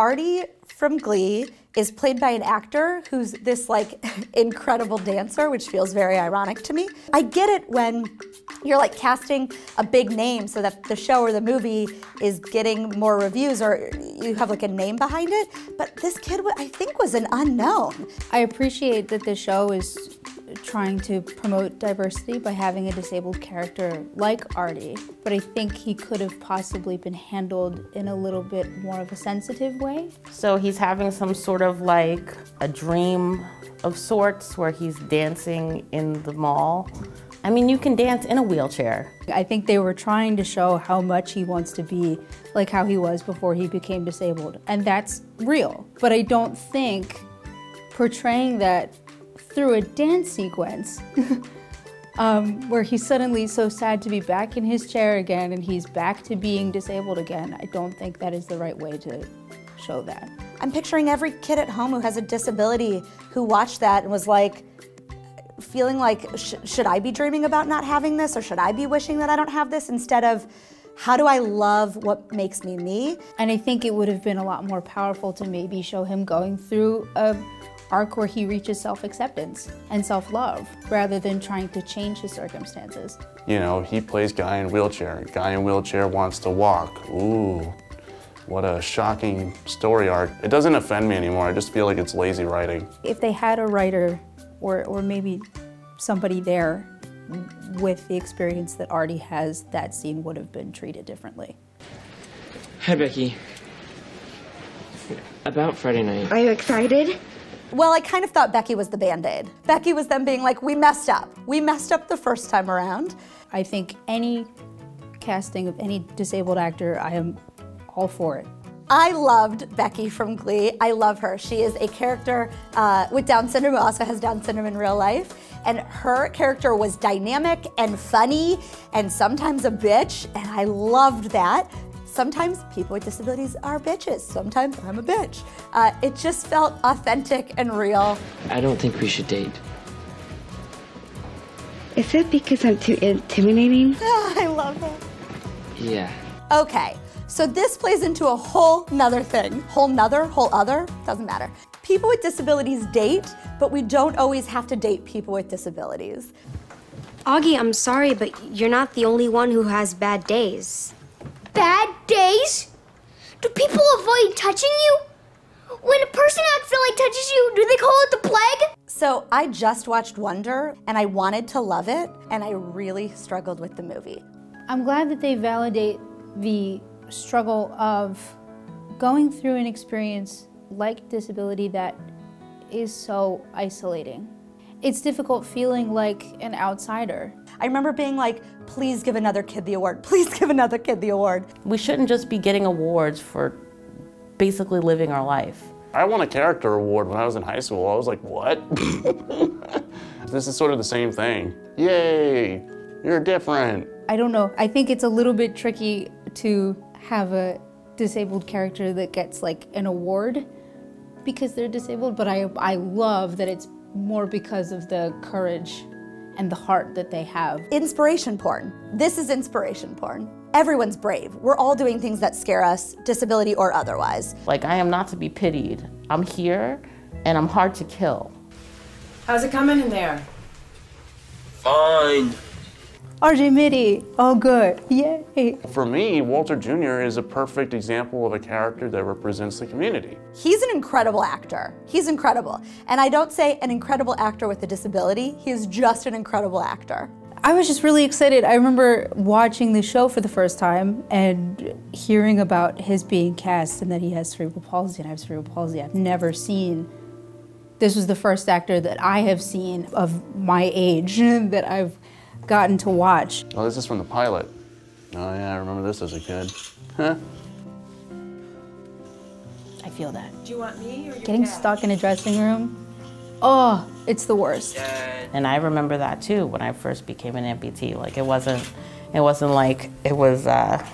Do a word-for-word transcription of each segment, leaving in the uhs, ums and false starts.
Artie from Glee is played by an actor who's this like incredible dancer, which feels very ironic to me. I get it when you're like casting a big name so that the show or the movie is getting more reviews or you have like a name behind it, but this kid I think was an unknown. I appreciate that the show is trying to promote diversity by having a disabled character like Artie, but I think he could have possibly been handled in a little bit more of a sensitive way. So he's having some sort of like a dream of sorts where he's dancing in the mall. I mean, you can dance in a wheelchair. I think they were trying to show how much he wants to be like how he was before he became disabled, and that's real. But I don't think portraying that through a dance sequence um, where he's suddenly so sad to be back in his chair again and he's back to being disabled again. I don't think that is the right way to show that. I'm picturing every kid at home who has a disability who watched that and was like, feeling like, sh should I be dreaming about not having this or should I be wishing that I don't have this, instead of how do I love what makes me me? And I think it would have been a lot more powerful to maybe show him going through a arc where he reaches self-acceptance and self-love rather than trying to change his circumstances. You know, he plays guy in wheelchair. Guy in wheelchair wants to walk. Ooh, what a shocking story arc. It doesn't offend me anymore. I just feel like it's lazy writing. If they had a writer or, or maybe somebody there with the experience that Artie has, that scene would have been treated differently. Hi, Becky. About Friday night. Are you excited? Well, I kind of thought Becky was the Band-Aid. Becky was them being like, we messed up. We messed up the first time around. I think any casting of any disabled actor, I am all for it. I loved Becky from Glee. I love her. She is a character uh, with Down syndrome who also has Down syndrome in real life. And her character was dynamic and funny and sometimes a bitch, and I loved that. Sometimes people with disabilities are bitches. Sometimes I'm a bitch. Uh, it just felt authentic and real. I don't think we should date. Is it because I'm too intimidating? Oh, I love it. Yeah. Okay, so this plays into a whole nother thing. Whole nother, whole other, doesn't matter. People with disabilities date, but we don't always have to date people with disabilities. Augie, I'm sorry, but you're not the only one who has bad days. Bad days? Do people avoid touching you? When a person accidentally touches you, do they call it the plague? So I just watched Wonder, and I wanted to love it, and I really struggled with the movie. I'm glad that they validate the struggle of going through an experience like disability that is so isolating. It's difficult feeling like an outsider. I remember being like, please give another kid the award. Please give another kid the award. We shouldn't just be getting awards for basically living our life. I won a character award when I was in high school. I was like, what? This is sort of the same thing. Yay, you're different. I don't know. I think it's a little bit tricky to have a disabled character that gets like an award because they're disabled, but I, I love that it's more because of the courage and the heart that they have. Inspiration porn. This is inspiration porn. Everyone's brave. We're all doing things that scare us, disability or otherwise. Like, I am not to be pitied. I'm here, and I'm hard to kill. How's it coming in there? Fine. R J Mitte, all good, yay. For me, Walter Junior is a perfect example of a character that represents the community. He's an incredible actor, he's incredible. And I don't say an incredible actor with a disability, he is just an incredible actor. I was just really excited. I remember watching the show for the first time and hearing about his being cast and that he has cerebral palsy, and I have cerebral palsy. I've never seen This was the first actor that I have seen of my age that I've gotten to watch. Oh, this is from the pilot. Oh yeah, I remember this as a kid. Huh? I feel that. Do you want me or you Getting stuck cash? in a dressing room, oh, it's the worst. And I remember that too when I first became an amputee. Like it wasn't, it wasn't like it was uh,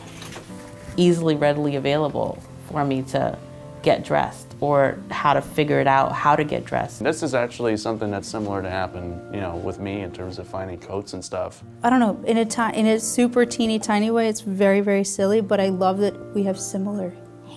easily, readily available for me to get dressed or how to figure it out, how to get dressed. This is actually something that's similar to happen, you know, with me in terms of finding coats and stuff. I don't know, in a, in a super teeny tiny way, it's very, very silly, but I love that we have similar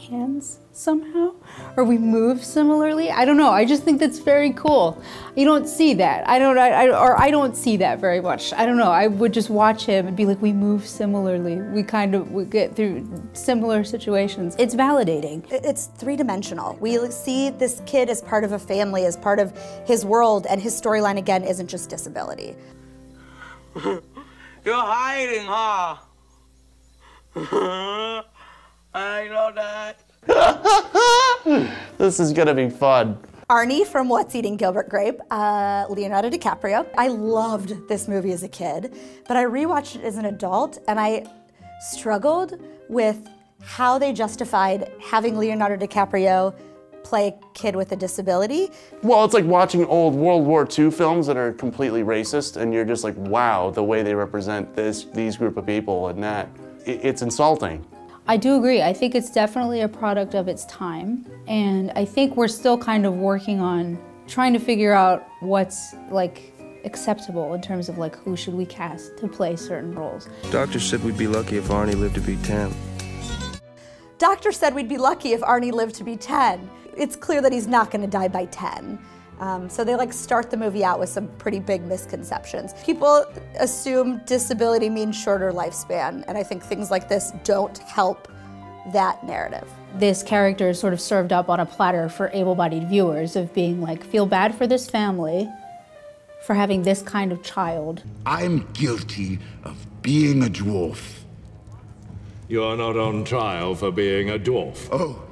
hands somehow, or we move similarly. I don't know, I just think that's very cool. You don't see that. I don't, I, I, or I don't see that very much. I don't know, I would just watch him and be like, we move similarly. We kind of we get through similar situations. It's validating. It's three-dimensional. We see this kid as part of a family, as part of his world, and his storyline, again, isn't just disability. You're hiding, huh? I know that. This is gonna be fun. Arnie from What's Eating Gilbert Grape, uh, Leonardo DiCaprio. I loved this movie as a kid, but I rewatched it as an adult and I struggled with how they justified having Leonardo DiCaprio play a kid with a disability. Well, it's like watching old World War Two films that are completely racist and you're just like, wow, the way they represent this, these group of people and that. It's insulting. I do agree. I think it's definitely a product of its time. And I think we're still kind of working on trying to figure out what's like acceptable in terms of like who should we cast to play certain roles. Doctor said we'd be lucky if Arnie lived to be ten. Doctor said we'd be lucky if Arnie lived to be ten. It's clear that he's not going to die by ten. Um, so they like start the movie out with some pretty big misconceptions. People assume disability means shorter lifespan, and I think things like this don't help that narrative. This character is sort of served up on a platter for able-bodied viewers of being like, feel bad for this family for having this kind of child. I'm guilty of being a dwarf. You're not on trial for being a dwarf. Oh.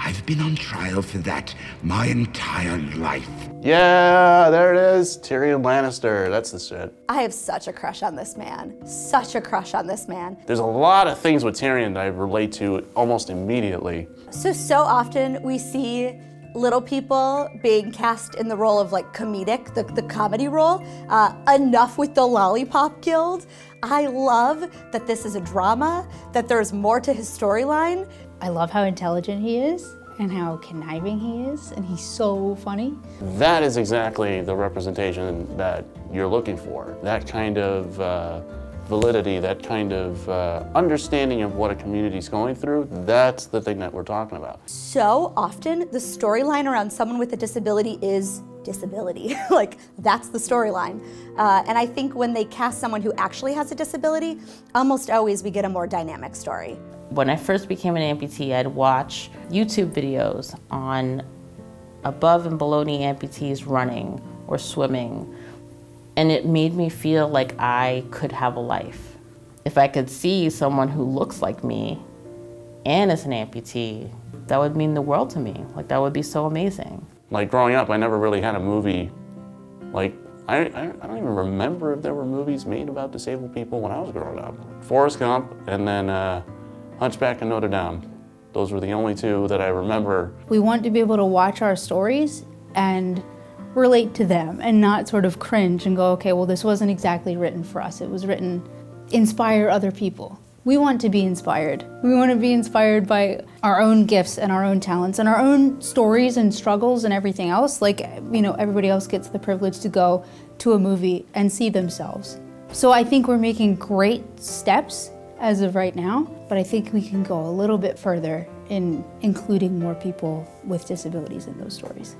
I've been on trial for that my entire life. Yeah, there it is, Tyrion Lannister, that's the shit. I have such a crush on this man, such a crush on this man. There's a lot of things with Tyrion that I relate to almost immediately. So, so often we see little people being cast in the role of like comedic, the, the comedy role. Uh, enough with the Lollipop Guild. I love that this is a drama, that there's more to his storyline. I love how intelligent he is and how conniving he is, and he's so funny. That is exactly the representation that you're looking for. That kind of uh, validity, that kind of uh, understanding of what a community's going through, that's the thing that we're talking about. So often, the storyline around someone with a disability is disability. Like, that's the storyline. Uh, and I think when they cast someone who actually has a disability, almost always we get a more dynamic story. When I first became an amputee, I'd watch YouTube videos on above and below knee amputees running or swimming. And it made me feel like I could have a life. If I could see someone who looks like me and is an amputee, that would mean the world to me. Like, that would be so amazing. Like, growing up, I never really had a movie. Like, I, I, I don't even remember if there were movies made about disabled people when I was growing up. Forrest Gump, and then, uh, Hunchback and Notre Dame. Those were the only two that I remember. We want to be able to watch our stories and relate to them and not sort of cringe and go, okay, well, this wasn't exactly written for us. It was written, inspire other people. We want to be inspired. We want to be inspired by our own gifts and our own talents and our own stories and struggles and everything else. Like, you know, everybody else gets the privilege to go to a movie and see themselves. So I think we're making great steps as of right now, but I think we can go a little bit further in including more people with disabilities in those stories.